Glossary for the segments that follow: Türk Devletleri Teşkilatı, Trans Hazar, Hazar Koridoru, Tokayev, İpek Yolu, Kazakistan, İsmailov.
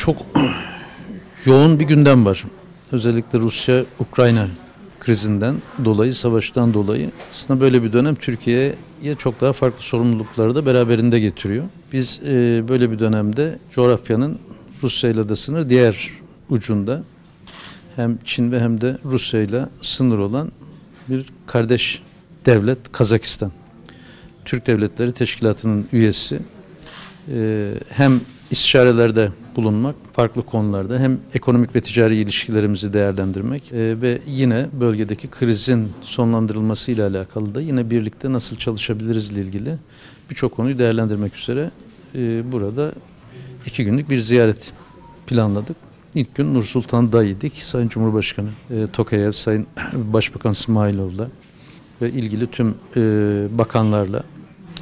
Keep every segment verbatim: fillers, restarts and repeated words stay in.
çok yoğun bir gündem var. Özellikle Rusya-Ukrayna krizinden dolayı, savaştan dolayı. Aslında böyle bir dönem Türkiye'ye çok daha farklı sorumlulukları da beraberinde getiriyor. Biz e, böyle bir dönemde coğrafyanın Rusya'yla da sınır diğer ucunda hem Çin ve hem de Rusya'yla sınır olan bir kardeş devlet Kazakistan. Türk Devletleri Teşkilatı'nın üyesi. E, hem istişarelerde bulunmak, farklı konularda hem ekonomik ve ticari ilişkilerimizi değerlendirmek e, ve yine bölgedeki krizin sonlandırılması ile alakalı da yine birlikte nasıl çalışabiliriz ile ilgili birçok konuyu değerlendirmek üzere e, burada iki günlük bir ziyaret planladık. İlk gün Nur Sultan'daydık. Sayın Cumhurbaşkanı e, Tokayev, Sayın Başbakan İsmailov'la ve ilgili tüm e, bakanlarla,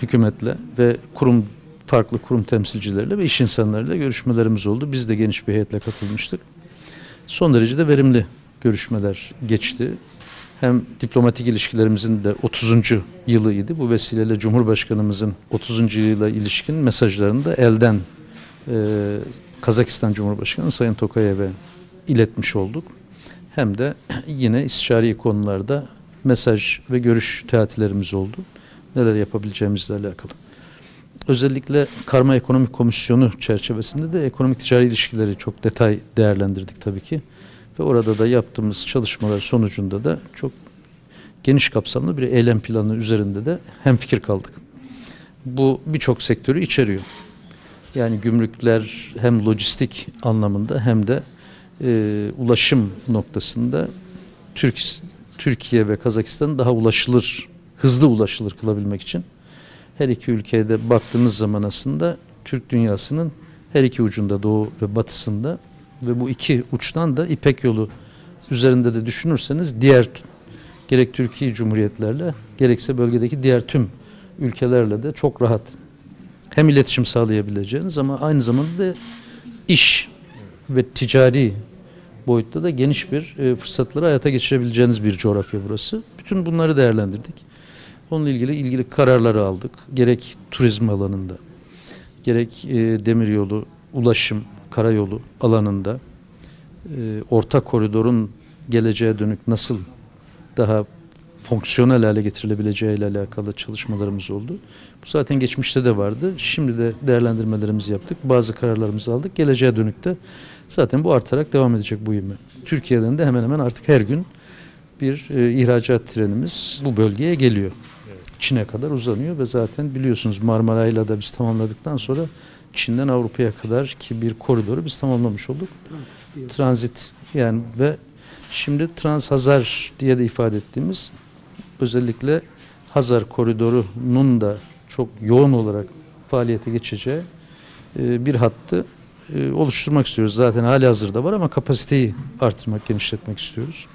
hükümetle ve kurum farklı kurum temsilcileriyle ve iş insanlarıyla görüşmelerimiz oldu. Biz de geniş bir heyetle katılmıştık. Son derece de verimli görüşmeler geçti. Hem diplomatik ilişkilerimizin de otuzuncu yılıydı. Bu vesileyle Cumhurbaşkanımızın otuzuncu yılıyla ilişkin mesajlarını da elden e, Kazakistan Cumhurbaşkanı Sayın Tokayev'e iletmiş olduk. Hem de yine istişari konularda mesaj ve görüş teatilerimiz oldu. Neler yapabileceğimizle alakalı. Özellikle Karma Ekonomik Komisyonu çerçevesinde de ekonomik ticari ilişkileri çok detay değerlendirdik tabii ki. Ve orada da yaptığımız çalışmalar sonucunda da çok geniş kapsamlı bir eylem planı üzerinde de hemfikir kaldık. Bu birçok sektörü içeriyor. Yani gümrükler hem lojistik anlamında hem de e, ulaşım noktasında Türk, Türkiye ve Kazakistan'ı daha ulaşılır, hızlı ulaşılır kılabilmek için. Her iki ülkeye de baktığınız zaman aslında Türk dünyasının her iki ucunda, doğu ve batısında ve bu iki uçtan da İpek Yolu üzerinde de düşünürseniz diğer gerek Türkiye Cumhuriyetlerle gerekse bölgedeki diğer tüm ülkelerle de çok rahat hem iletişim sağlayabileceğiniz ama aynı zamanda da iş ve ticari boyutta da geniş bir fırsatları hayata geçirebileceğiniz bir coğrafya burası. Bütün bunları değerlendirdik. Onunla ilgili ilgili kararları aldık. Gerek turizm alanında, gerek e, demiryolu, ulaşım, karayolu alanında e, orta koridorun geleceğe dönük nasıl daha fonksiyonel hale getirilebileceği ile alakalı çalışmalarımız oldu. Bu zaten geçmişte de vardı. Şimdi de değerlendirmelerimizi yaptık. Bazı kararlarımızı aldık. Geleceğe dönük de zaten bu artarak devam edecek bu ivme. Türkiye'den de hemen hemen artık her gün bir e, ihracat trenimiz bu bölgeye geliyor. Evet. Çin'e kadar uzanıyor ve zaten biliyorsunuz Marmara'yla da biz tamamladıktan sonra Çin'den Avrupa'ya kadar ki bir koridoru biz tamamlamış olduk. Transit, Transit yani ve şimdi Trans Hazar diye de ifade ettiğimiz özellikle Hazar Koridoru'nun da çok yoğun olarak faaliyete geçeceği e, bir hattı e, oluşturmak istiyoruz. Zaten hali hazırda var ama kapasiteyi artırmak, genişletmek istiyoruz.